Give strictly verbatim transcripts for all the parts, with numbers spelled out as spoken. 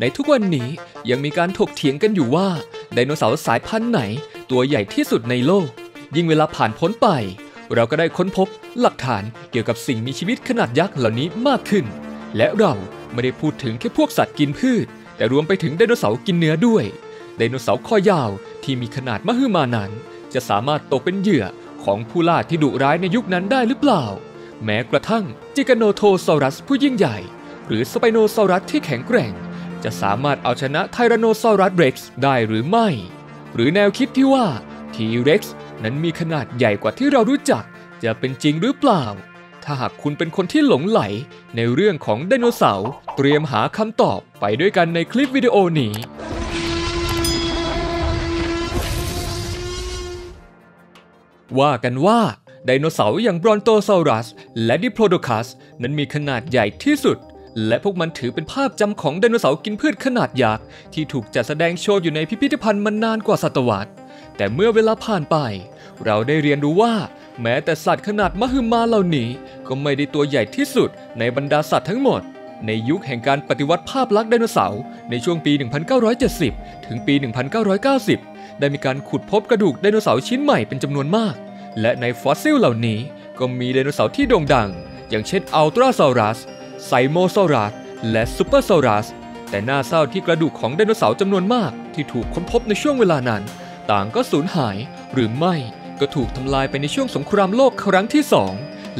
ในทุกวันนี้ยังมีการถกเถียงกันอยู่ว่าไดโนเสาร์สายพันธุ์ไหนตัวใหญ่ที่สุดในโลกยิ่งเวลาผ่านพ้นไปเราก็ได้ค้นพบหลักฐานเกี่ยวกับสิ่งมีชีวิตขนาดยักษ์เหล่านี้มากขึ้นและเราไม่ได้พูดถึงแค่พวกสัตว์กินพืชแต่รวมไปถึงไดโนเสาร์กินเนื้อด้วยไดโนเสาร์คอยาวที่มีขนาดมหึมานั้นจะสามารถตกเป็นเหยื่อของผู้ล่าที่ดุร้ายในยุคนั้นได้หรือเปล่าแม้กระทั่งจิกาโนโทซอรัสผู้ยิ่งใหญ่หรือสไปโนซอรัสที่แข็งแกร่งจะสามารถเอาชนะไทแรโนซอรัสเร็กซ์ได้หรือไม่หรือแนวคิดที่ว่าทีเร็กซ์นั้นมีขนาดใหญ่กว่าที่เรารู้จักจะเป็นจริงหรือเปล่าถ้าหากคุณเป็นคนที่หลงไหลในเรื่องของไดโนเสาร์เตรียมหาคำตอบไปด้วยกันในคลิปวิดีโอนี้ว่ากันว่าไดโนเสาร์อย่างบรอนโทซอรัสและดิโพโดคัสนั้นมีขนาดใหญ่ที่สุดและพวกมันถือเป็นภาพจำของไดโนเสาร์กินพืชขนาดยักษ์ที่ถูกจัดแสดงโชว์อยู่ในพิพิธภัณฑ์มานานกว่าศตวรรษแต่เมื่อเวลาผ่านไปเราได้เรียนรู้ว่าแม้แต่สัตว์ขนาดมหึมาเหล่านี้ก็ไม่ได้ตัวใหญ่ที่สุดในบรรดาสัตว์ทั้งหมดในยุคแห่งการปฏิวัติภาพลักษณ์ไดโนเสาร์ในช่วงปี หนึ่งพันเก้าร้อยเจ็ดสิบ ถึงปี หนึ่งพันเก้าร้อยเก้าสิบ ได้มีการขุดพบกระดูกไดโนเสาร์ชิ้นใหม่เป็นจำนวนมากและในฟอสซิลเหล่านี้ก็มีไดโนเสาร์ที่โด่งดังอย่างเช่นอัลตราซอรัสไซโมซอรัสและซูเปอร์ซอรัสแต่น่าเศร้าที่กระดูกของไดโนเสาร์จำนวนมากที่ถูกค้นพบในช่วงเวลานั้นต่างก็สูญหายหรือไม่ก็ถูกทำลายไปในช่วงสงครามโลกครั้งที่สอง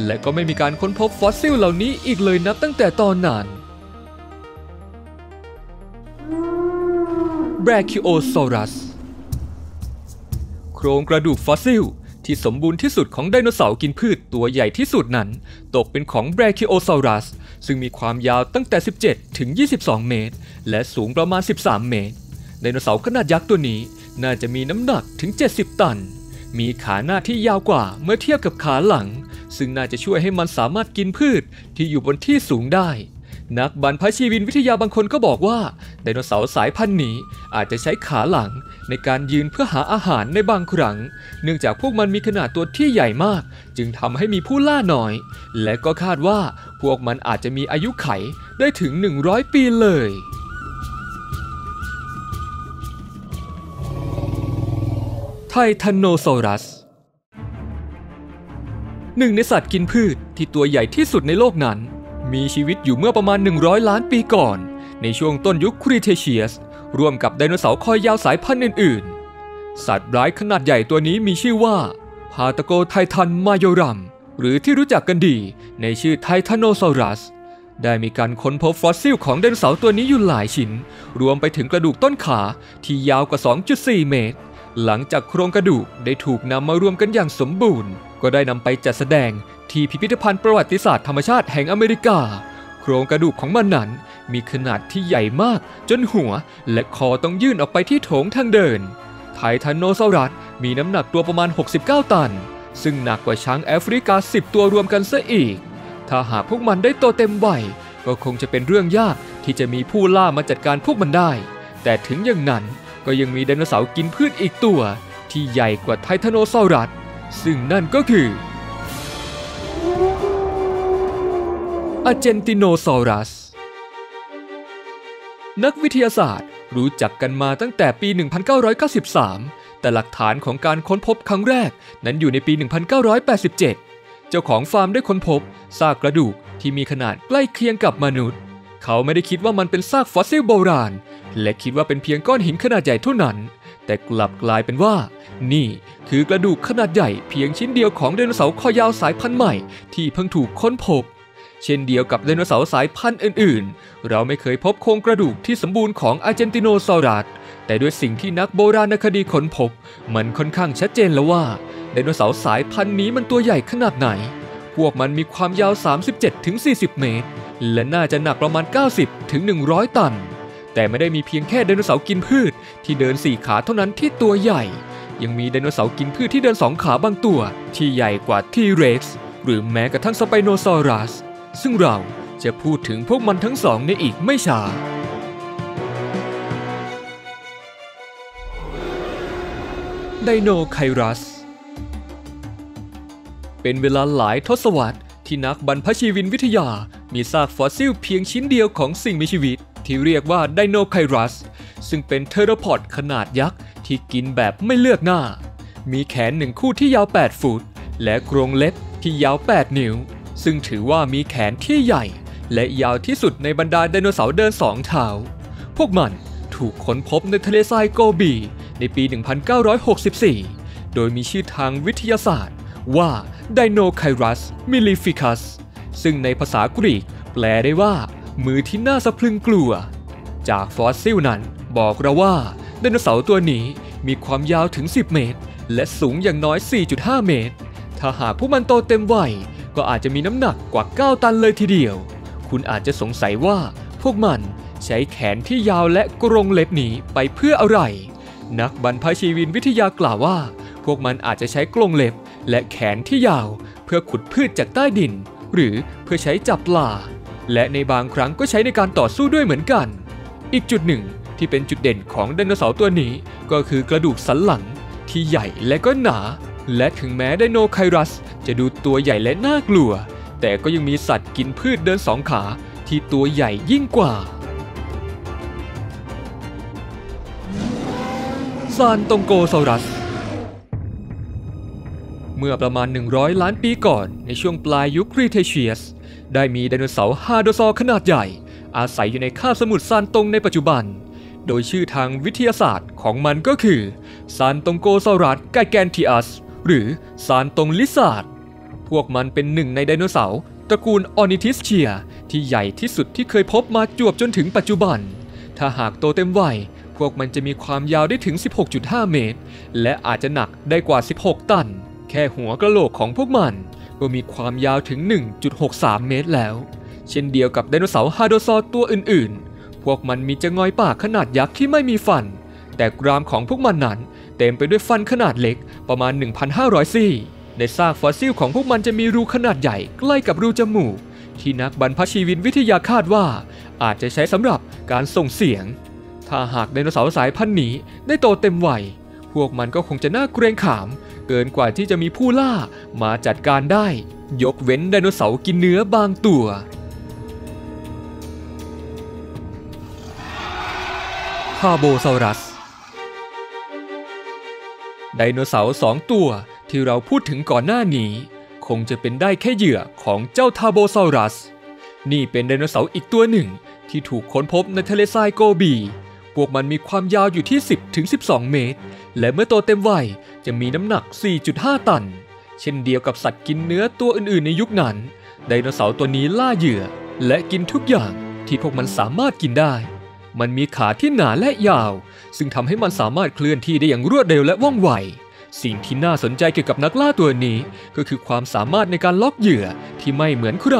และก็ไม่มีการค้นพบฟอสซิลเหล่านี้อีกเลยนับตั้งแต่ตอนนั้นแบรคิโอซอรัสโครงกระดูกฟอสซิลที่สมบูรณ์ที่สุดของไดโนเสาร์กินพืชตัวใหญ่ที่สุดนั้นตกเป็นของแบรคิโอซอรัสซึ่งมีความยาวตั้งแต่สิบเจ็ดถึงยี่สิบสองเมตรและสูงประมาณสิบสามเมตรไดโนเสาร์ขนาดยักษ์ตัวนี้น่าจะมีน้ำหนักถึงเจ็ดสิบตันมีขาหน้าที่ยาวกว่าเมื่อเทียบกับขาหลังซึ่งน่าจะช่วยให้มันสามารถกินพืชที่อยู่บนที่สูงได้นักบรรพชีววิทยาบางคนก็บอกว่าไดโนเสาร์สายพันธุ์นี้อาจจะใช้ขาหลังในการยืนเพื่อหาอาหารในบางครั้งเนื่องจากพวกมันมีขนาดตัวที่ใหญ่มากจึงทำให้มีผู้ล่าน้อยและก็คาดว่าพวกมันอาจจะมีอายุไขได้ถึงหนึ่งร้อยปีเลยไทแทนโนซอรัสหนึ่งในสัตว์กินพืชที่ตัวใหญ่ที่สุดในโลกนั้นมีชีวิตอยู่เมื่อประมาณหนึ่งร้อยล้านปีก่อนในช่วงต้นยุคครีเทเชียสร่วมกับไดโนเสาร์คอยาวสายพันธุ์อื่นๆสัตว์ร้ายขนาดใหญ่ตัวนี้มีชื่อว่าพาตโกไททันมาโยรัมหรือที่รู้จักกันดีในชื่อไทแทนโนซอรัสได้มีการค้นพบฟอสซิลของไดโนเสาร์ตัวนี้อยู่หลายชิ้นรวมไปถึงกระดูกต้นขาที่ยาวกว่า สองจุดสี่ เมตรหลังจากโครงกระดูกได้ถูกนำมารวมกันอย่างสมบูรณ์ก็ได้นำไปจัดแสดงที่พิพิธภัณฑ์ประวัติศาสตร์ธรรมชาติแห่งอเมริกาโครงกระดูกของมันนั้นมีขนาดที่ใหญ่มากจนหัวและคอต้องยื่นออกไปที่โถงทางเดินไทแทนโนซอรัสมีน้ำหนักตัวประมาณหกสิบเก้าตันซึ่งหนักกว่าช้างแอฟริกาสิบตัวรวมกันซะอีกถ้าหากพวกมันได้โตเต็มวัยก็คงจะเป็นเรื่องยากที่จะมีผู้ล่ามาจัดการพวกมันได้แต่ถึงอย่างนั้นก็ยังมีไดโนเสาร์กินพืชอีกตัวที่ใหญ่กว่าไทแทนโนซอรัสซึ่งนั่นก็คืออาร์เจนติโนซอรัสนักวิทยาศาสตร์รู้จักกันมาตั้งแต่ปี หนึ่งพันเก้าร้อยเก้าสิบสาม แต่หลักฐานของการค้นพบครั้งแรกนั้นอยู่ในปี หนึ่งพันเก้าร้อยแปดสิบเจ็ด เจ้าของฟาร์มได้ค้นพบซากกระดูกที่มีขนาดใกล้เคียงกับมนุษย์เขาไม่ได้คิดว่ามันเป็นซากฟอสซิลโบราณและคิดว่าเป็นเพียงก้อนหินขนาดใหญ่เท่านั้นแต่กลับกลายเป็นว่านี่คือกระดูกขนาดใหญ่เพียงชิ้นเดียวของไดโนเสาร์คอยาวสายพันธุ์ใหม่ที่เพิ่งถูกค้นพบเช่นเดียวกับไดโนเสาร์สายพันธุ์อื่นๆเราไม่เคยพบโครงกระดูกที่สมบูรณ์ของอาร์เจนติโนซอรัสแต่ด้วยสิ่งที่นักโบราณคดีค้นพบมันค่อนข้างชัดเจนแล้วว่าไดโนเสาร์สายพันธุ์นี้มันตัวใหญ่ขนาดไหนพวกมันมีความยาว สามสิบเจ็ดถึงสี่สิบ เมตรและน่าจะหนักประมาณ เก้าสิบถึงหนึ่งร้อย ตันแต่ไม่ได้มีเพียงแค่ไดโนเสาร์กินพืชที่เดินสี่ขาเท่านั้นที่ตัวใหญ่ยังมีไดโนเสาร์กินพืชที่เดินสองขาบางตัวที่ใหญ่กว่าทีเร็กซ์หรือแม้กระทั่งสไปโนซอรัสซึ่งเราจะพูดถึงพวกมันทั้งสองในอีกไม่ช้าไดโนไครัสเป็นเวลาหลายทศวรรษที่นักบรรพชีววิทยามีซากฟอสซิลเพียงชิ้นเดียวของสิ่งมีชีวิต ที่เรียกว่าไดโนไครัสซึ่งเป็นเทโรพอดขนาดยักษ์ที่กินแบบไม่เลือกหน้ามีแขนหนึ่งคู่ที่ยาวแปดฟุตและกรงเล็บที่ยาวแปดนิ้วซึ่งถือว่ามีแขนที่ใหญ่และยาวที่สุดในบรรดาไดโนเสาร์เดินสองเท้าพวกมันถูกค้นพบในทะเลทรายโกบีในปี หนึ่งพันเก้าร้อยหกสิบสี่ โดยมีชื่อทางวิทยาศาสตร์ว่าไดโนไครัสมิลิฟิคัสซึ่งในภาษากรีกแปลได้ว่ามือที่น่าสะพรึงกลัวจากฟอสซิลนั้นบอกเราว่าไดโนเสาร์ตัวนี้มีความยาวถึงสิบเมตรและสูงอย่างน้อย สี่จุดห้า เมตรถ้าหากพวกมันโตเต็มวัยก็อาจจะมีน้ำหนักกว่าเก้าตันเลยทีเดียวคุณอาจจะสงสัยว่าพวกมันใช้แขนที่ยาวและกรงเล็บนี้ไปเพื่ออะไรนักบรรพชีววิทยากล่าวว่าพวกมันอาจจะใช้กรงเล็บและแขนที่ยาวเพื่อขุดพืชจากใต้ดินหรือเพื่อใช้จับปลาและในบางครั้งก็ใช้ในการต่อสู้ด้วยเหมือนกันอีกจุดหนึ่งที่เป็นจุดเด่นของไดโนเสาร์ตัวนี้ก็คือกระดูกสันหลังที่ใหญ่และก็หนาและถึงแม้ไดโนไครัสจะดูตัวใหญ่และน่ากลัวแต่ก็ยังมีสัตว์กินพืชเดินสองขาที่ตัวใหญ่ยิ่งกว่าซานตงโกซอรัสเมื่อประมาณหนึ่งร้อยล้านปีก่อนในช่วงปลายยุคครีเทเชียสได้มีไดโนเสาร์ฮาโดซอร์ขนาดใหญ่อาศัยอยู่ในคาบสมุทรซานตงในปัจจุบันโดยชื่อทางวิทยาศาสตร์ของมันก็คือซานตงโกซอรัสไกแกนทิอัสหรือซานตงลิซาร์ดพวกมันเป็นหนึ่งในไดโนเสาร์ตระกูลออนิทิสเชียที่ใหญ่ที่สุดที่เคยพบมาจวบจนถึงปัจจุบันถ้าหากโตเต็มวัยพวกมันจะมีความยาวได้ถึง สิบหกจุดห้า เมตรและอาจจะหนักได้กว่าสิบหกตันแค่หัวกะโหลกของพวกมันก็มีความยาวถึง หนึ่งจุดหกสาม เมตรแล้วเช่นเดียวกับไดโนเสาร์ฮาโดซอร์ตัวอื่นๆพวกมันมีจะงอยปากขนาดยักษ์ที่ไม่มีฟันแต่กรามของพวกมันนั้นเต็มไปด้วยฟันขนาดเล็กประมาณ หนึ่งพันห้าร้อย ซี่ในซากฟอสซิลของพวกมันจะมีรูขนาดใหญ่ใกล้กับรูจมูกที่นักบรรพชีววิทยาคาดว่าอาจจะใช้สำหรับการส่งเสียงถ้าหากไดโนเสาร์สายพันธุ์นี้ได้โตเต็มวัยพวกมันก็คงจะน่าเกรงขามเกินกว่าที่จะมีผู้ล่ามาจัดการได้ยกเว้นไดโนเสาร์กินเนื้อบางตัวพาโบซอรัสไดโนเสาร์สองตัวที่เราพูดถึงก่อนหน้านี้คงจะเป็นได้แค่เหยื่อของเจ้าทาโบซอรัสนี่เป็นไดโนเสาร์อีกตัวหนึ่งที่ถูกค้นพบในทะเลทรายโกบีพวกมันมีความยาวอยู่ที่ สิบถึงสิบสอง เมตรและเมื่อโตเต็มวัยจะมีน้ำหนัก สี่จุดห้า ตันเช่นเดียวกับสัตว์กินเนื้อตัวอื่นๆในยุคนั้นไดโนเสาร์ตัวนี้ล่าเหยื่อและกินทุกอย่างที่พวกมันสามารถกินได้มันมีขาที่หนาและยาวซึ่งทำให้มันสามารถเคลื่อนที่ได้อย่างรวดเร็วและว่องไวสิ่งที่น่าสนใจเกี่ยวกับนักล่าตัวนี้ก็คือความสามารถในการล็อกเหยื่อที่ไม่เหมือนใคร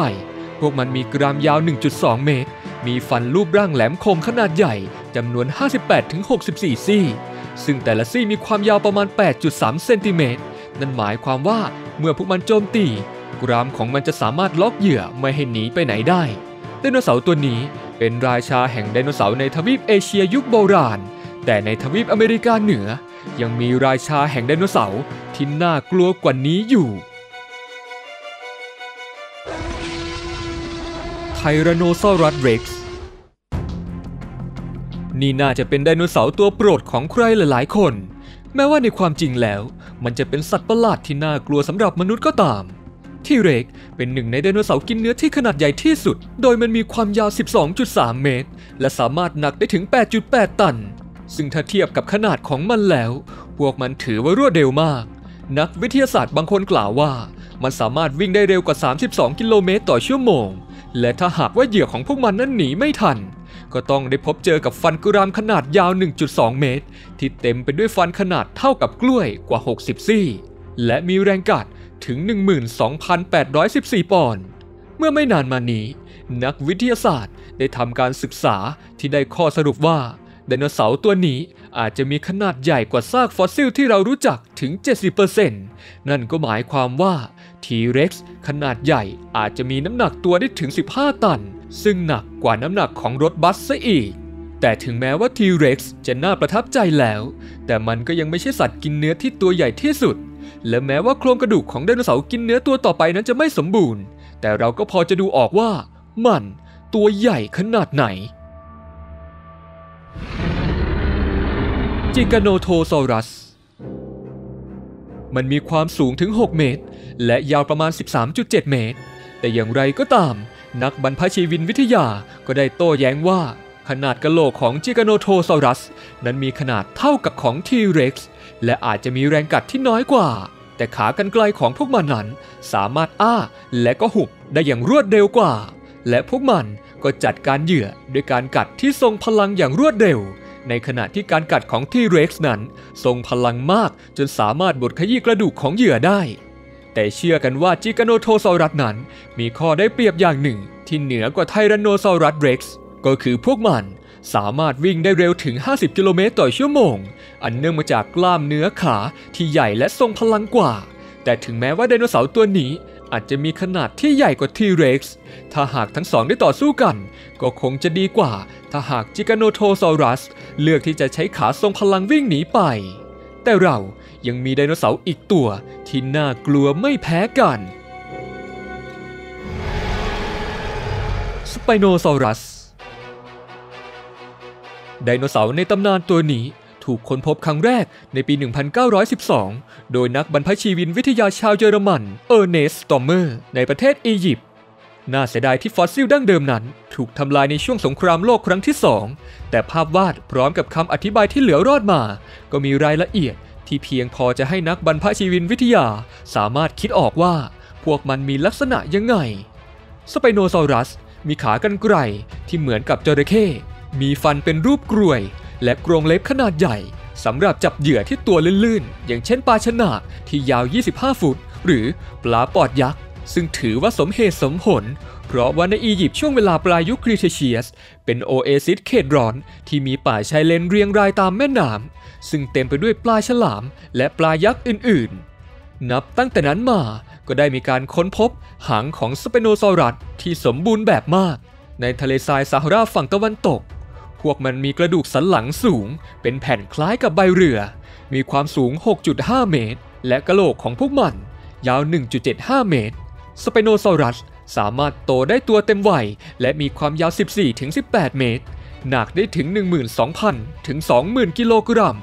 พวกมันมีกรามยาว หนึ่งจุดสอง เมตรมีฟันรูปร่างแหลมคมขนาดใหญ่จำนวน ห้าสิบแปดถึงหกสิบสี่ ซี่ซึ่งแต่ละซี่มีความยาวประมาณ แปดจุดสาม เซนติเมตรนั่นหมายความว่าเมื่อพวกมันโจมตีกรามของมันจะสามารถล็อกเหยื่อไม่ให้หนีไปไหนได้ไดโนเสาร์ตัวนี้เป็นราชาแห่งไดโนเสาร์ในทวีปเอเชียยุคโบราณแต่ในทวีปอเมริกาเหนือยังมีราชาแห่งไดโนเสาร์ที่น่ากลัวกว่านี้อยู่ไทแรโนซอรัสเร็กซ์นี่น่าจะเป็นไดโนเสาร์ตัวโปรดของใครหลายๆคนแม้ว่าในความจริงแล้วมันจะเป็นสัตว์ประหลาดที่น่ากลัวสำหรับมนุษย์ก็ตามที่เร็กเป็นหนึ่งในไดโนเสาร์กินเนื้อที่ขนาดใหญ่ที่สุดโดยมันมีความยาว สิบสองจุดสาม เมตรและสามารถหนักได้ถึง แปดจุดแปด ตันซึ่งถ้าเทียบกับขนาดของมันแล้วพวกมันถือว่ารวดเร็วมากนักวิทยาศาสตร์บางคนกล่าวว่ามันสามารถวิ่งได้เร็วกว่าสามสิบสองกิโลเมตรต่อชั่วโมงและถ้าหากว่าเหยื่อของพวกมันนั้นหนีไม่ทันก็ต้องได้พบเจอกับฟันกรามขนาดยาว หนึ่งจุดสอง เมตรที่เต็มไปด้วยฟันขนาดเท่ากับกล้วยกว่าหกสิบซี่และมีแรงกัดถึง หนึ่งหมื่นสองพันแปดร้อยสิบสี่ ปอนด์เมื่อไม่นานมานี้นักวิทยาศาสตร์ได้ทำการศึกษาที่ได้ข้อสรุปว่าไดโนเสาร์ตัวนี้อาจจะมีขนาดใหญ่กว่าซากฟอสซิลที่เรารู้จักถึง เจ็ดสิบเปอร์เซ็นต์ นั่นก็หมายความว่าทีเร็กซ์ขนาดใหญ่อาจจะมีน้ำหนักตัวได้ถึงสิบห้าตันซึ่งหนักกว่าน้ำหนักของรถบัสซะอีกแต่ถึงแม้ว่าทีเร็กซ์จะน่าประทับใจแล้วแต่มันก็ยังไม่ใช่สัตว์กินเนื้อที่ตัวใหญ่ที่สุดและแม้ว่าโครงกระดูกของไดโนเสาร์กินเนื้อตัวต่อไปนั้นจะไม่สมบูรณ์แต่เราก็พอจะดูออกว่ามันตัวใหญ่ขนาดไหน จิกาโนโทซอรัสมันมีความสูงถึงหกเมตรและยาวประมาณ สิบสามจุดเจ็ด เมตรแต่อย่างไรก็ตามนักบรรพชีวินวิทยาก็ได้โต้แย้งว่าขนาดกะโหลกของจิกาโนโทซอรัสนั้นมีขนาดเท่ากับของทีเร็กซ์และอาจจะมีแรงกัดที่น้อยกว่าแต่ขากรรไกรของพวกมันนั้นสามารถอ้าและก็หุบได้อย่างรวดเร็วกว่าและพวกมันก็จัดการเหยื่อด้วยการกัดที่ทรงพลังอย่างรวดเร็วในขณะที่การกัดของทีเร็กซ์นั้นทรงพลังมากจนสามารถบดขยี้กระดูกของเหยื่อได้แต่เชื่อกันว่าจิกาโนโทซอรัสนั้นมีข้อได้เปรียบอย่างหนึ่งที่เหนือกว่าไทแรนโนซอรัสเร็กซ์ก็คือพวกมันสามารถวิ่งได้เร็วถึงห้าสิบกิโลเมตรต่อชั่วโมงอันเนื่องมาจากกล้ามเนื้อขาที่ใหญ่และทรงพลังกว่าแต่ถึงแม้ว่าไดโนเสาร์ตัวนี้อาจจะมีขนาดที่ใหญ่กว่าทีเร็กซ์ถ้าหากทั้งสองได้ต่อสู้กันก็คงจะดีกว่าถ้าหากจิกาโนโทซอรัสเลือกที่จะใช้ขาทรงพลังวิ่งหนีไปแต่เรายังมีไดโนเสาร์อีกตัวที่น่ากลัวไม่แพ้กันสไปโนซอรัสไดโนเสาร์ในตำนานตัวนี้ถูกค้นพบครั้งแรกในปี หนึ่งพันเก้าร้อยสิบสอง โดยนักบรรพชีวินวิทยาชาวเยอรมันเออร์เนสต์ สตอมเมอร์ในประเทศอียิปต์น่าเสียดายที่ฟอสซิลดั้งเดิมนั้นถูกทำลายในช่วงสงครามโลกครั้งที่สองแต่ภาพวาดพร้อมกับคำอธิบายที่เหลือรอดมาก็มีรายละเอียดที่เพียงพอจะให้นักบรรพชีวินวิทยาสามารถคิดออกว่าพวกมันมีลักษณะยังไงสไปโนซอรัสมีขากรรไกรที่เหมือนกับจระเข้มีฟันเป็นรูปกรวยและกรงเล็บขนาดใหญ่สำหรับจับเหยื่อที่ตัวลื่นๆอย่างเช่นปลาชนะที่ยาวยี่สิบห้าฟุตหรือปลาปอดยักษ์ซึ่งถือว่าสมเหตุสมผลเพราะว่าในอียิปต์ช่วงเวลาปลายยุคครีเทเชียสเป็นโอเอซิสเขตร้อนที่มีป่าชายเลนเรียงรายตามแม่น้ำซึ่งเต็มไปด้วยปลาฉลามและปลายักษ์อื่นๆนับตั้งแต่นั้นมาก็ได้มีการค้นพบหางของสไปโนซอรัสที่สมบูรณ์แบบมากในทะเลทรายซาฮาราฝั่งตะวันตกพวกมันมีกระดูกสันหลังสูงเป็นแผ่นคล้ายกับใบเรือมีความสูง หกจุดห้า เมตรและกะโหลกของพวกมันยาว หนึ่งจุดเจ็ดห้า เมตรสไปโนซอรัสสามารถโตได้ตัวเต็มวัยและมีความยาว สิบสี่ถึงสิบแปด เมตรหนักได้ถึง หนึ่งหมื่นสองพันถึงสองหมื่น กิโลกรัม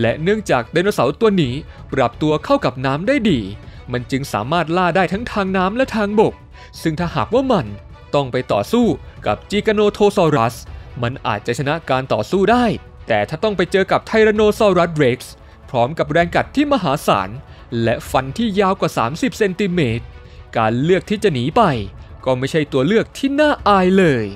และเนื่องจากไดโนเสาร์ตัวนี้ปรับตัวเข้ากับน้ำได้ดีมันจึงสามารถล่าได้ทั้งทางน้ำและทางบกซึ่งถ้าหากว่ามันต้องไปต่อสู้กับจิกาโนโทซอรัสมันอาจจะชนะการต่อสู้ได้แต่ถ้าต้องไปเจอกับไทแรนโนซอรัสเร็กซ์พร้อมกับแรงกัดที่มหาศาลและฟันที่ยาวกว่าสามสิบเซนติเมตรการเลือกที่จะหนีไปก็ไม่ใช่ตัวเลือกที่น่าอายเลย